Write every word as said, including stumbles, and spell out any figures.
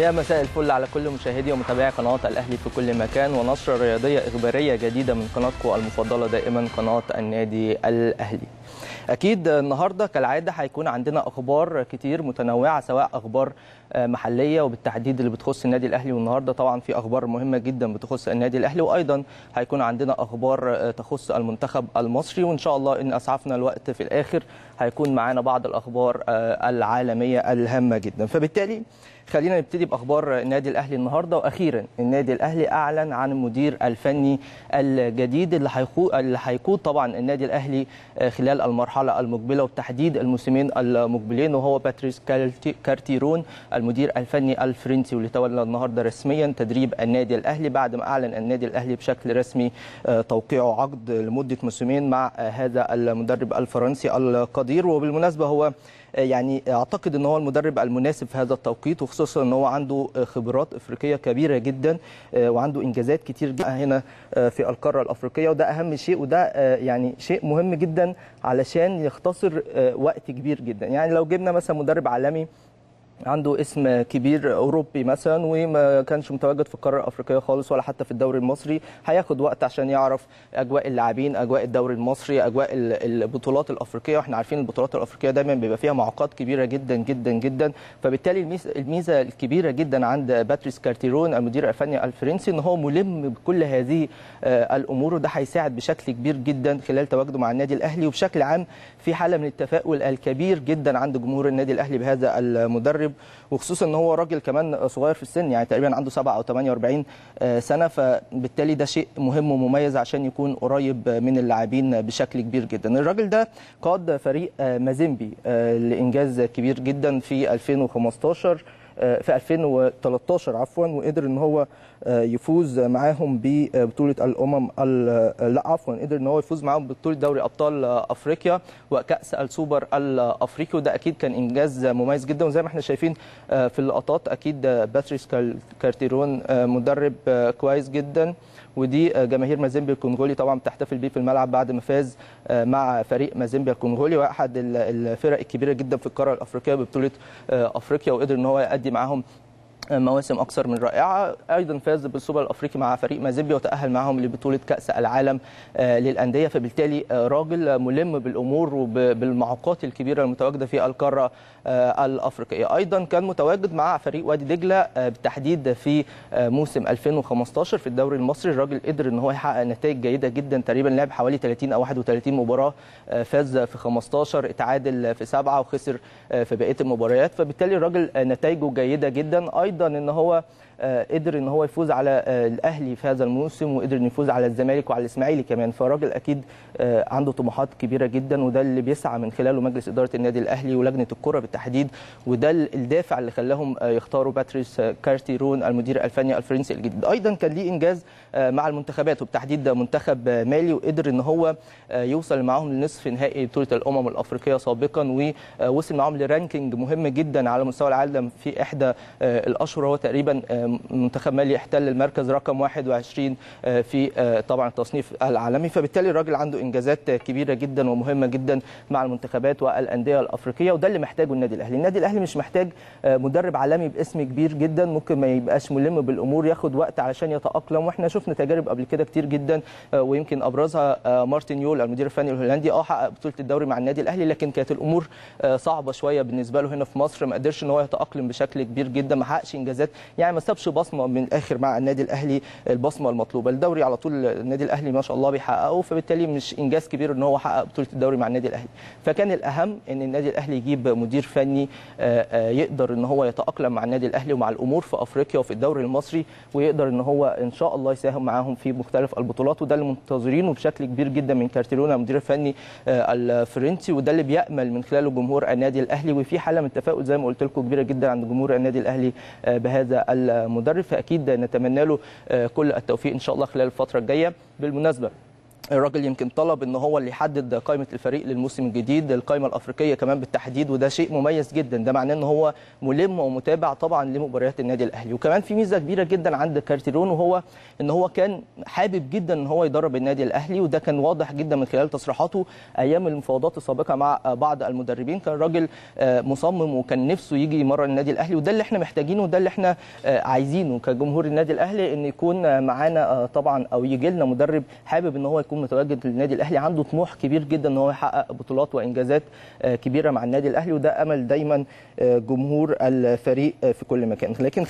يا مساء الفل على كل مشاهدي ومتابعي قناة الأهلي في كل مكان، ونشرة رياضية إخبارية جديدة من قناتكم المفضلة دائما قناة النادي الأهلي. أكيد النهاردة كالعادة هيكون عندنا أخبار كتير متنوعة، سواء أخبار محلية وبالتحديد اللي بتخص النادي الأهلي، والنهاردة طبعا في أخبار مهمة جدا بتخص النادي الأهلي، وأيضا هيكون عندنا أخبار تخص المنتخب المصري، وإن شاء الله إن أسعفنا الوقت في الآخر هيكون معانا بعض الأخبار العالمية الهامة جدا. فبالتالي خلينا نبتدي بأخبار النادي الأهلي النهاردة. وأخيرا النادي الأهلي أعلن عن المدير الفني الجديد اللي هيقود طبعا النادي الأهلي خلال المرحلة المقبلة وبالتحديد الموسمين المقبلين، وهو باتريس كارتيرون المدير الفني الفرنسي، واللي تولى النهاردة رسميا تدريب النادي الأهلي بعد ما أعلن النادي الأهلي بشكل رسمي توقيعه عقد لمدة موسمين مع هذا المدرب الفرنسي القدير. وبالمناسبة هو يعني اعتقد ان هو المدرب المناسب في هذا التوقيت، وخصوصا ان هو عنده خبرات افريقيه كبيره جدا وعنده انجازات كتير جدا هنا في القاره الافريقيه، وده اهم شيء، وده يعني شيء مهم جدا علشان يختصر وقت كبير جدا. يعني لو جبنا مثلا مدرب عالمي عنده اسم كبير اوروبي مثلا وما كانش متواجد في القاره الافريقيه خالص ولا حتى في الدوري المصري، هياخد وقت عشان يعرف اجواء اللاعبين، اجواء الدوري المصري، اجواء البطولات الافريقيه، واحنا عارفين البطولات الافريقيه دايما بيبقى فيها معوقات كبيره جدا جدا جدا. فبالتالي الميزه الكبيره جدا عند باتريس كارتيرون المدير الفني الفرنسي ان هو ملم بكل هذه الامور، وده هيساعد بشكل كبير جدا خلال تواجده مع النادي الاهلي. وبشكل عام في حاله من التفاؤل الكبير جدا عند جمهور النادي الاهلي بهذا المدرب، وخصوصا ان هو راجل كمان صغير في السن، يعني تقريبا عنده سبعة او ثمانية وأربعين سنه، فبالتالي ده شيء مهم ومميز عشان يكون قريب من اللاعبين بشكل كبير جدا. الراجل ده قاد فريق مازيمبي لانجاز كبير جدا في ألفين وخمستاشر في ألفين وتلتاشر عفوا، وقدر ان هو يفوز معاهم ببطوله الامم لا عفوا قدر ان هو يفوز معاهم ببطوله دوري ابطال افريقيا وكاس السوبر الافريقي، وده اكيد كان انجاز مميز جدا. وزي ما احنا شايفين في اللقطات اكيد باتريس كارتيرون مدرب كويس جدا، ودي جماهير مازيمبي الكونغولي طبعا بتحتفل بيه في الملعب بعد ما فاز مع فريق مازيمبي الكونغولي، واحد الفرق الكبيره جدا في القاره الافريقيه ببطوله افريقيا، وقدر ان هو يؤدي معاهم مواسم اكثر من رائعه. ايضا فاز بالسوبر الافريقي مع فريق مازيمبي وتاهل معهم لبطوله كاس العالم للانديه. فبالتالي راجل ملم بالامور وبالمعوقات الكبيره المتواجده في القاره الافريقيه. ايضا كان متواجد مع فريق وادي دجله بالتحديد في موسم ألفين وخمستاشر في الدوري المصري، الراجل قدر ان هو يحقق نتائج جيده جدا، تقريبا لعب حوالي تلاتين او واحد وتلاتين مباراه، فاز في خمستاشر، اتعادل في سبعه، وخسر في بقيه المباريات. فبالتالي الراجل نتائجه جيده جدا. ايضا ايضا ان هو قدر ان هو يفوز على الاهلي في هذا الموسم، وقدر انه يفوز على الزمالك وعلى الاسماعيلي كمان، فالراجل اكيد عنده طموحات كبيره جدا، وده اللي بيسعى من خلاله مجلس اداره النادي الاهلي ولجنه الكره بالتحديد، وده الدافع اللي خلاهم يختاروا باتريس كارتيرون المدير الفني الفرنسي الجديد. ايضا كان ليه انجاز مع المنتخبات وبالتحديد منتخب مالي، وقدر ان هو يوصل معاهم لنصف نهائي بطوله الامم الافريقيه سابقا، ووصل معاهم لرانكينج مهم جدا على مستوى العالم في احدى الاشهر، هو تقريبا منتخب مالي احتل المركز رقم واحد وعشرين في طبعا التصنيف العالمي. فبالتالي الراجل عنده انجازات كبيره جدا ومهمه جدا مع المنتخبات والانديه الافريقيه، وده اللي محتاجه النادي الاهلي. النادي الاهلي مش محتاج مدرب عالمي باسم كبير جدا، ممكن ما يبقاش ملم بالامور، ياخد وقت علشان يتاقلم، واحنا شفنا تجارب قبل كده كتير جدا، ويمكن ابرزها مارتن يول المدير الفني الهولندي، اه حقق بطوله الدوري مع النادي الاهلي، لكن كانت الامور صعبه شويه بالنسبه له هنا في مصر، ما قدرش ان هو يتاقلم بشكل كبير جدا، ما حققش انجازات، يعني ما سابش بصمه من الاخر مع النادي الاهلي البصمه المطلوبه. الدوري على طول النادي الاهلي ما شاء الله بيحققه، فبالتالي مش انجاز كبير ان هو حقق بطوله الدوري مع النادي الاهلي. فكان الاهم ان النادي الاهلي يجيب مدير فني يقدر ان هو يتاقلم مع النادي الاهلي ومع الامور في افريقيا وفي الدوري المصري، ويقدر ان هو ان شاء الله يساهم معاهم في مختلف البطولات، وده اللي منتظرينه بشكل كبير جدا من كارتيرون المدير الفني الفرنسي، وده اللي بيامل من خلاله جمهور النادي الاهلي. وفي حاله من التفاؤل زي ما قلت لكم كبيره جدا عند جمهور النادي الاهلي بهذا المدرب، فأكيد نتمنى له كل التوفيق إن شاء الله خلال الفترة الجاية. بالمناسبة الراجل يمكن طلب ان هو اللي يحدد قائمه الفريق للموسم الجديد، القائمه الافريقيه كمان بالتحديد، وده شيء مميز جدا. ده معناه ان هو ملم ومتابع طبعا لمباريات النادي الاهلي. وكمان في ميزه كبيره جدا عند كارتيرون، وهو ان هو كان حابب جدا ان هو يدرب النادي الاهلي، وده كان واضح جدا من خلال تصريحاته ايام المفاوضات السابقه مع بعض المدربين. كان راجل مصمم وكان نفسه يجي يمرن النادي الاهلي، وده اللي احنا محتاجينه وده اللي احنا عايزينه كجمهور النادي الاهلي، ان يكون معانا طبعا او يجي لنا مدرب حابب ان هو يكون متواجد للنادي الاهلي، عنده طموح كبير جدا ان هو يحقق بطولات وانجازات كبيره مع النادي الاهلي، وده امل دايما جمهور الفريق في كل مكان. لكن خلينا